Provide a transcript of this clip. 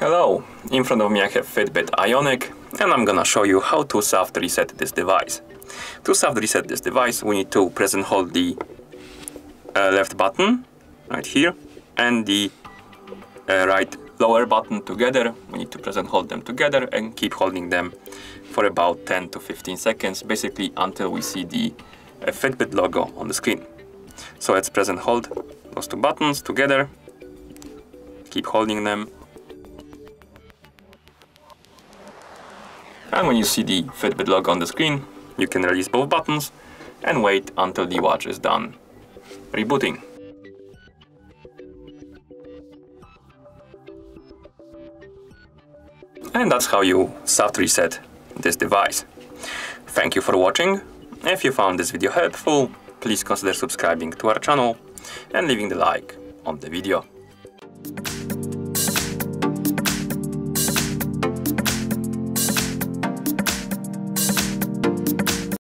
Hello, in front of me I have Fitbit Ionic and I'm gonna show you how to soft reset this device. To soft reset this device we need to press and hold the left button right here and the right lower button together. We need to press and hold them together and keep holding them for about 10 to 15 seconds, basically until we see the Fitbit logo on the screen. So let's press and hold those two buttons together, keep holding them. And when you see the Fitbit logo on the screen, you can release both buttons and wait until the watch is done rebooting. And that's how you soft reset this device. Thank you for watching. If you found this video helpful, please consider subscribing to our channel and leaving the like on the video.